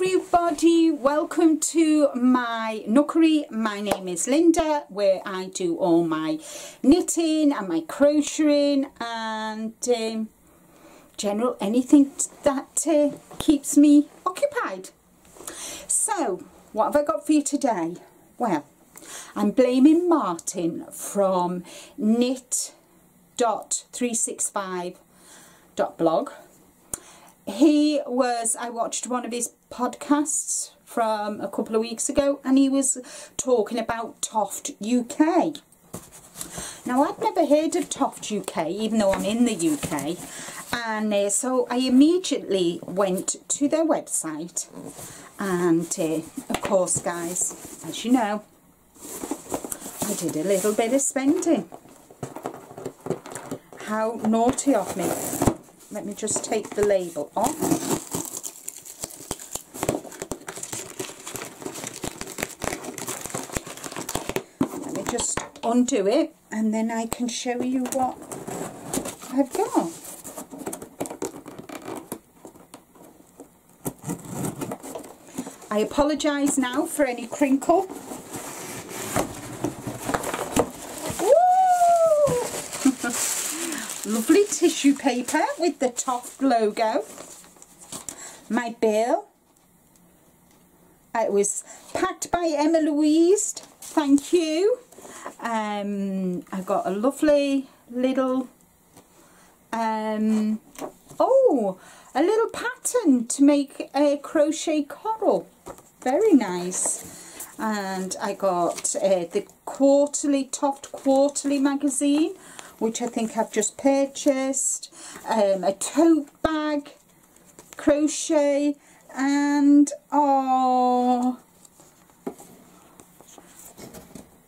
everybody, welcome to my knookery. My name is Linda, where I do all my knitting and my crocheting and general anything that keeps me occupied. So what have I got for you today? Well, I'm blaming Martin from knit.365.blog. He was, I watched one of his podcasts from a couple of weeks ago, and he was talking about Toft UK. Now, I'd never heard of Toft UK, even though I'm in the UK, and so I immediately went to their website, and of course, guys, as you know, I did a little bit of spending. How naughty of me. Let me just take the label off. Let me just undo it and then I can show you what I've got. I apologise now for any crinkle. Lovely tissue paper with the Toft logo. My bill. It was packed by Emma Louise. Thank you. I got a lovely little, a little pattern to make a crochet coral. Very nice. And I got the Toft Quarterly magazine, which I think I've just purchased, a tote bag, crochet, and oh,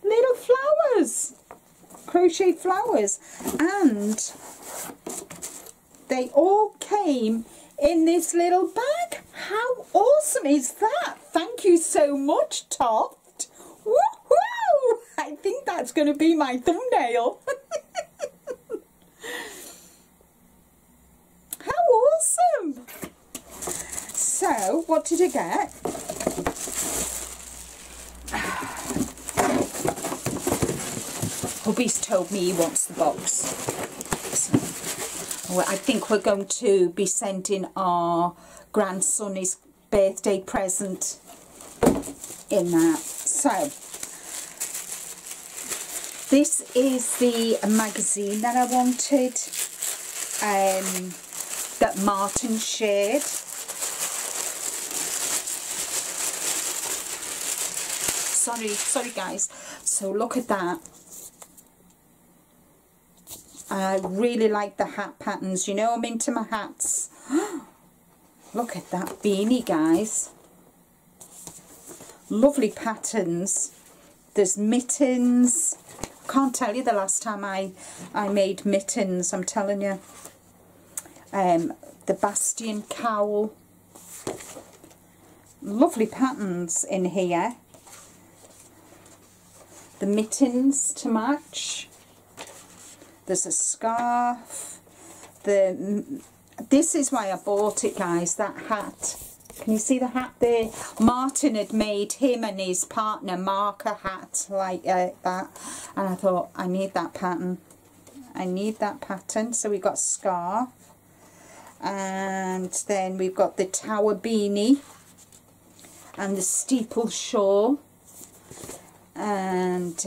little flowers, crochet flowers, and they all came in this little bag. How awesome is that? Thank you so much, Toft. Woohoo! I think that's going to be my thumbnail. Awesome. So what did I get? Hubby's told me he wants the box, so, well, I think we're going to be sending our grandson his birthday present in that. So this is the magazine that I wanted, that Martin shared. Sorry guys. So look at that. I really like the hat patterns. You know I'm into my hats. Look at that beanie, guys. Lovely patterns. There's mittens. I can't tell you the last time I made mittens, I'm telling you. The bastion cowl, lovely patterns in here, the mittens to match, there's a scarf, this is why I bought it, guys, that hat, can you see the hat there? Martin had made him and his partner Mark a hat like that, and I thought I need that pattern, so we got a scarf. And then we've got the tower beanie and the steeple shawl, and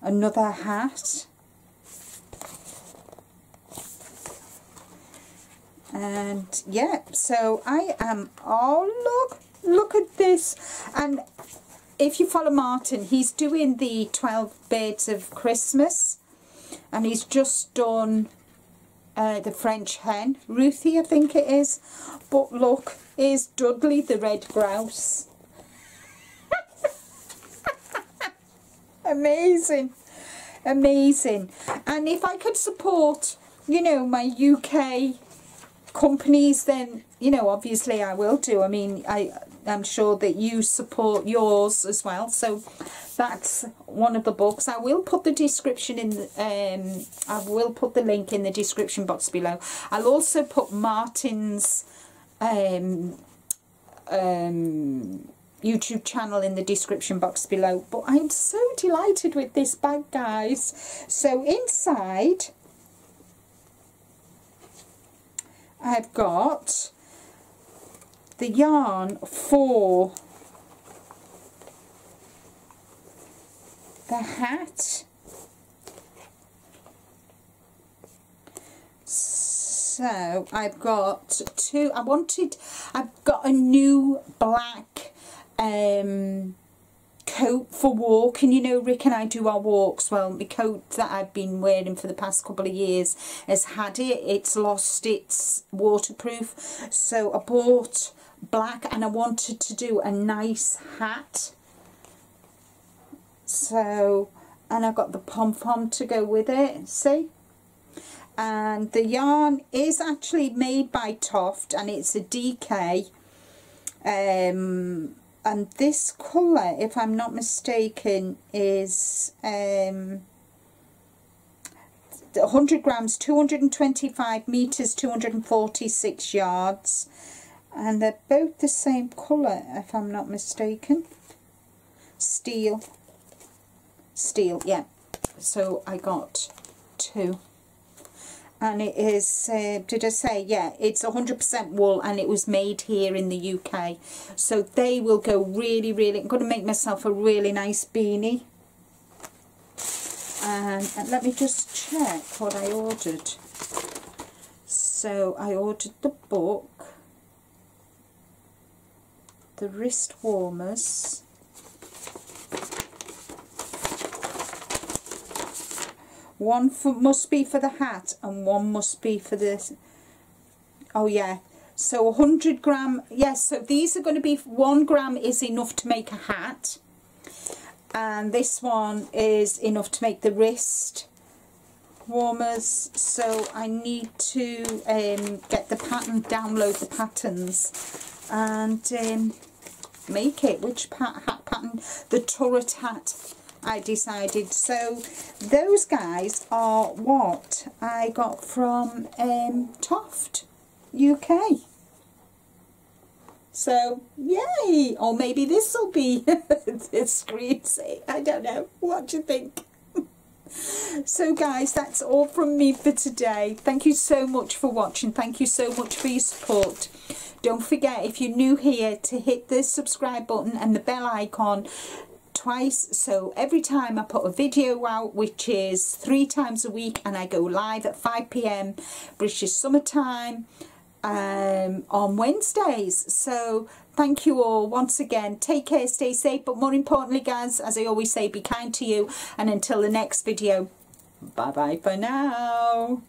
another hat, and yeah, so I am, oh look at this. And if you follow Martin, he's doing the 12 Birds of Christmas, and he's just done the French hen, Ruthie I think it is, but look, here's Dudley the red grouse. Amazing, amazing. And if I could support, you know, my UK companies, then, you know, obviously I will do. I mean, I'm sure that you support yours as well, so that's one of the books. I will put the description in the, I will put the link in the description box below. I'll also put Martin's YouTube channel in the description box below. But I'm so delighted with this bag, guys. So inside I've got the yarn for the hat. So I've got two. I've got a new black coat for walk, and you know Rick and I do our walks. Well, my coat that I've been wearing for the past couple of years has had it's lost its waterproof, so I bought black, and I wanted to do a nice hat. So, and I've got the pom-pom to go with it, see? And the yarn is actually made by Toft, and it's a DK, and this colour, if I'm not mistaken, is 100 grams, 225 metres, 246 yards, and they're both the same colour, if I'm not mistaken. Steel, yeah. So I got two. And it is, did I say, yeah, it's 100% wool, and it was made here in the UK. So they will go really, really, I'm going to make myself a really nice beanie. And let me just check what I ordered. So I ordered the book, the wrist warmers, one for, must be for the hat, and one must be for this. Oh yeah, so 100 gram, yes, so these are going to be, 1 gram is enough to make a hat, and this one is enough to make the wrist warmers. So I need to get the pattern, download the patterns, and make it. Which hat pattern? The turret hat, I decided. So those guys are what I got from Toft UK. So yay! Or maybe this will be the screen save. I don't know. What do you think? So guys, that's all from me for today. Thank you so much for watching. Thank you so much for your support. Don't forget, if you're new here, to hit the subscribe button and the bell icon twice, so every time I put a video out, which is 3 times a week, and I go live at 5 p.m. British Summer Time on Wednesdays. So thank you all once again. Take care, stay safe, but more importantly guys, as I always say, be kind to you, and until the next video, bye bye for now.